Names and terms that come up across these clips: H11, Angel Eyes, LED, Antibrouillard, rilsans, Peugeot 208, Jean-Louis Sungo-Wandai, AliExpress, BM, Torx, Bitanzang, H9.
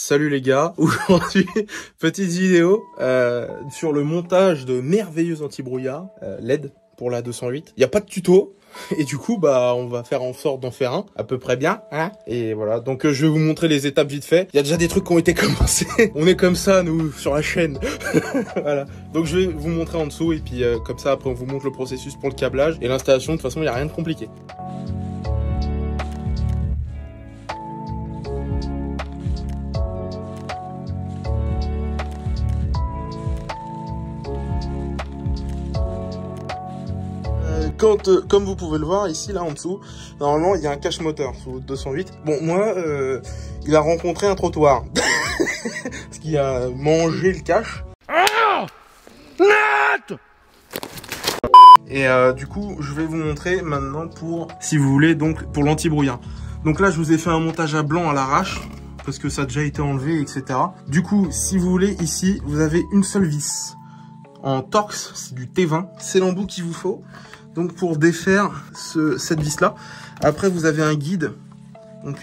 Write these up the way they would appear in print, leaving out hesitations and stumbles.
Salut les gars, aujourd'hui, petite vidéo sur le montage de merveilleux anti-brouillard LED pour la 208. Il n'y a pas de tuto, et du coup, bah, on va faire en sorte d'en faire un, à peu près bien. Hein, et voilà, donc je vais vous montrer les étapes vite fait. Il y a déjà des trucs qui ont été commencés. On est comme ça, nous, sur la chaîne. Voilà, donc je vais vous montrer en dessous, et puis comme ça, après, on vous montre le processus pour le câblage et l'installation. De toute façon, il n'y a rien de compliqué. Comme vous pouvez le voir ici, là en dessous, normalement il y a un cache moteur sous 208. Bon, moi, il a rencontré un trottoir parce qu'il a mangé le cache. Et du coup, je vais vous montrer maintenant pour, si vous voulez, donc pour l'anti-brouillard. Donc là, je vous ai fait un montage à blanc à l'arrache parce que ça a déjà été enlevé, etc. Du coup, si vous voulez, ici, vous avez une seule vis en Torx, c'est du T20, c'est l'embout qu'il vous faut. Donc pour défaire cette vis là, après vous avez un guide, donc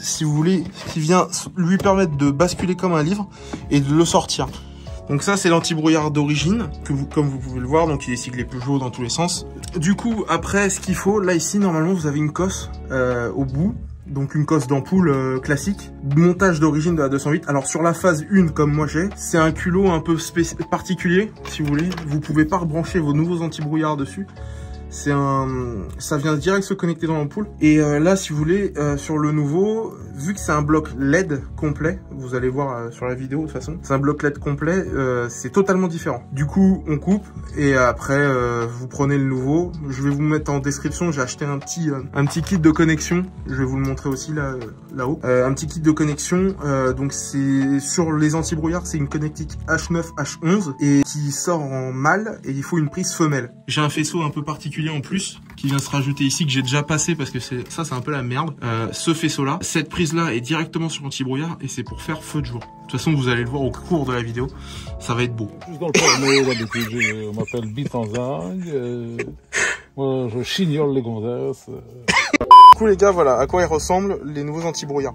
si vous voulez, qui vient lui permettre de basculer comme un livre et de le sortir. Donc ça c'est l'anti-brouillard d'origine, comme vous pouvez le voir, donc il est siglé Peugeot dans tous les sens. Du coup après ce qu'il faut, là ici normalement vous avez une cosse au bout, donc une cosse d'ampoule classique, montage d'origine de la 208. Alors sur la phase 1 comme moi j'ai, c'est un culot un peu particulier si vous voulez, vous pouvez pas rebrancher vos nouveaux anti-brouillards dessus. C'est un, ça vient direct se connecter dans l'ampoule. Et là si vous voulez, sur le nouveau, vu que c'est un bloc LED complet, vous allez voir sur la vidéo de toute façon, c'est un bloc LED complet, c'est totalement différent. Du coup on coupe et après vous prenez le nouveau. Je vais vous mettre en description, j'ai acheté un petit kit de connexion, je vais vous le montrer aussi là, là-haut. Un petit kit de connexion, donc c'est sur les anti-brouillards, c'est une connectique H9, H11 et qui sort en mâle et il faut une prise femelle. J'ai un faisceau un peu particulier en plus qui vient se rajouter ici, que j'ai déjà passé parce que ça c'est un peu la merde. Ce faisceau là, cette prise là est directement sur l'anti-brouillard et c'est pour faire feu de jour. De toute façon vous allez le voir au cours de la vidéo, ça va être beau. Je suis dans le Paranoïa d'habitude, on m'appelle Bitanzang, moi je chignole les gonzesses. Du coup les gars, voilà à quoi ils ressemblent les nouveaux anti-brouillards.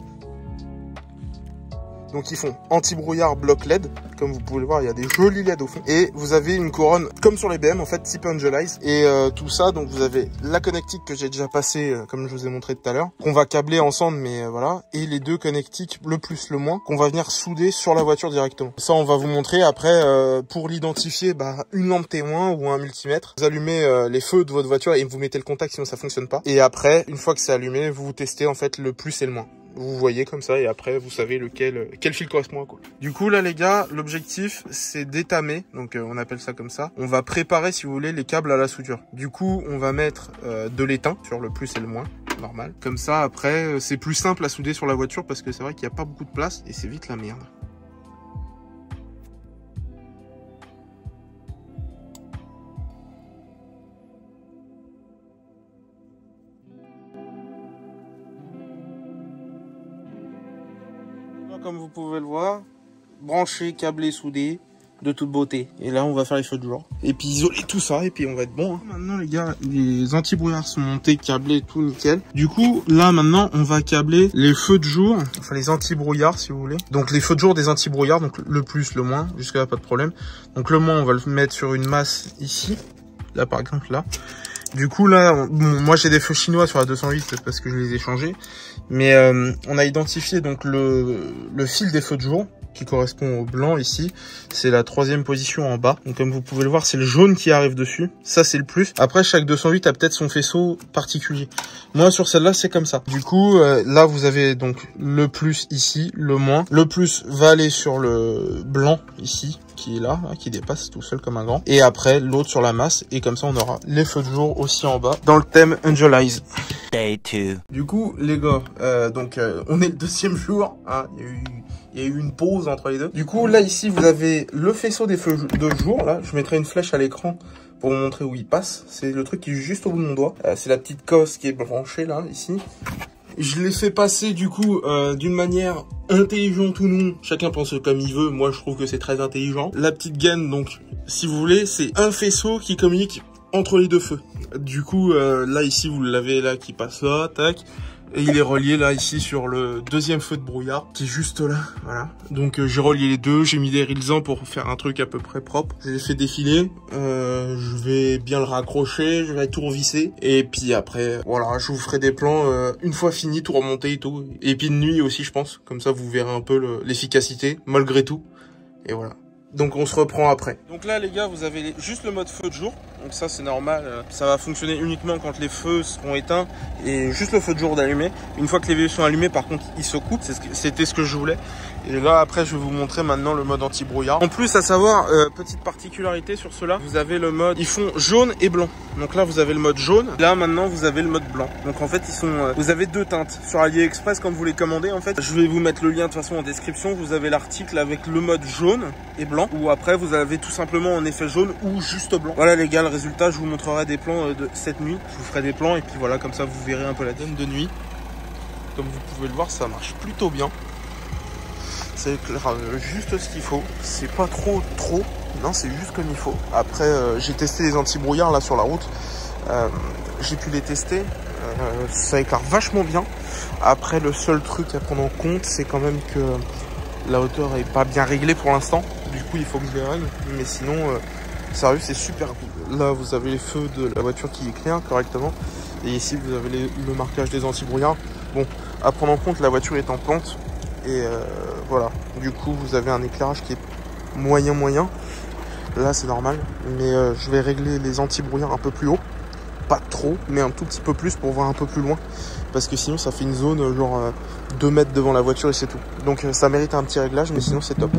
Donc ils font anti-brouillard bloc LED, comme vous pouvez le voir il y a des jolis LED au fond. Et vous avez une couronne comme sur les BM en fait, type Angel Eyes. Et tout ça, donc vous avez la connectique que j'ai déjà passée, comme je vous ai montré tout à l'heure, qu'on va câbler ensemble, mais voilà. Et les deux connectiques, le plus le moins, qu'on va venir souder sur la voiture directement. Ça on va vous montrer après, pour l'identifier, bah, une lampe témoin ou un multimètre. Vous allumez les feux de votre voiture et vous mettez le contact sinon ça fonctionne pas. Et après, une fois que c'est allumé, vous testez en fait le plus et le moins. Vous voyez comme ça et après vous savez quel fil correspond à quoi. Du coup là les gars, l'objectif c'est d'étamer, donc on appelle ça comme ça. On va préparer si vous voulez les câbles à la soudure. Du coup on va mettre de l'étain sur le plus et le moins, normal. Comme ça après c'est plus simple à souder sur la voiture parce que c'est vrai qu'il n'y a pas beaucoup de place et c'est vite la merde. Comme vous pouvez le voir, branché, câblé, soudé, de toute beauté. Et là, on va faire les feux de jour. Et puis isoler tout ça, et puis on va être bon. Hein. Maintenant, les gars, les anti-brouillards sont montés, câblés, tout nickel. Du coup, là, maintenant, on va câbler les feux de jour, enfin les anti-brouillards, si vous voulez. Donc, les feux de jour des anti-brouillards, donc le plus, le moins, jusque-là, pas de problème. Donc, le moins, on va le mettre sur une masse ici. Là, par exemple, là. Du coup, là, moi, j'ai des feux chinois sur la 208 parce que je les ai changés. Mais on a identifié donc le fil des feux de jour qui correspond au blanc ici. C'est la troisième position en bas. Donc, comme vous pouvez le voir, c'est le jaune qui arrive dessus. Ça, c'est le plus. Après, chaque 208 a peut-être son faisceau particulier. Moi, sur celle-là, c'est comme ça. Du coup, là, vous avez donc le plus ici, le moins. Le plus va aller sur le blanc ici, qui est là, qui dépasse tout seul comme un grand. Et après, l'autre sur la masse. Et comme ça, on aura les feux de jour aussi en bas, dans le thème Angel Eyes. Day 2. Du coup, les gars, on est le deuxième jour. Hein, il y a eu une pause entre les deux. Du coup, là, ici, vous avez le faisceau des feux de jour. Là, je mettrai une flèche à l'écran pour vous montrer où il passe. C'est le truc qui est juste au bout de mon doigt. C'est la petite cosse qui est branchée, là, ici. Je les fais passer, du coup, d'une manière intelligente ou non. Chacun pense comme il veut. Moi, je trouve que c'est très intelligent. La petite gaine, donc, si vous voulez, c'est un faisceau qui communique entre les deux feux. Du coup, là, ici, vous l'avez, là, qui passe là, tac. et il est relié là ici sur le deuxième feu de brouillard qui est juste là, voilà. Donc j'ai relié les deux, j'ai mis des rilsans pour faire un truc à peu près propre. Je l'ai fait défiler, je vais bien le raccrocher, je vais tout revisser et puis après voilà, je vous ferai des plans une fois fini, tout remonté et tout. Et puis de nuit aussi je pense, comme ça vous verrez un peu l'efficacité malgré tout et voilà. Donc on se reprend après. Donc là les gars, vous avez juste le mode feu de jour. Donc ça c'est normal, ça va fonctionner uniquement quand les feux seront éteints et juste le feu de jour d'allumer. Une fois que les feux sont allumés par contre ils se coupent, c'était ce que je voulais. Et là après je vais vous montrer maintenant le mode anti-brouillard. En plus à savoir, petite particularité sur cela, vous avez le mode, ils font jaune et blanc. Donc là vous avez le mode jaune, là maintenant vous avez le mode blanc. Donc en fait ils sont, vous avez deux teintes. Sur AliExpress quand vous les commandez en fait, je vais vous mettre le lien de toute façon en description, vous avez l'article avec le mode jaune et blanc. Ou après vous avez tout simplement en effet jaune ou juste blanc. Voilà les gars, le résultat, je vous montrerai des plans de cette nuit. Je vous ferai des plans et puis voilà, comme ça vous verrez un peu la donne de nuit. Comme vous pouvez le voir, ça marche plutôt bien. Ça éclaire juste ce qu'il faut. C'est pas trop. Non, c'est juste comme il faut. Après j'ai testé les anti-brouillards là sur la route. J'ai pu les tester. Ça éclaire vachement bien. Après le seul truc à prendre en compte, c'est quand même que la hauteur est pas bien réglée pour l'instant. Du coup il faut que je les règle, mais sinon sérieux c'est super cool. Là vous avez les feux de la voiture qui éclairent correctement et ici vous avez le marquage des anti-brouillards. Bon, à prendre en compte, la voiture est en pente et voilà, du coup vous avez un éclairage qui est moyen. Là c'est normal, mais je vais régler les anti-brouillards un peu plus haut, pas trop mais un tout petit peu plus pour voir un peu plus loin, parce que sinon ça fait une zone genre 2 mètres devant la voiture et c'est tout. Donc ça mérite un petit réglage, mais sinon c'est top.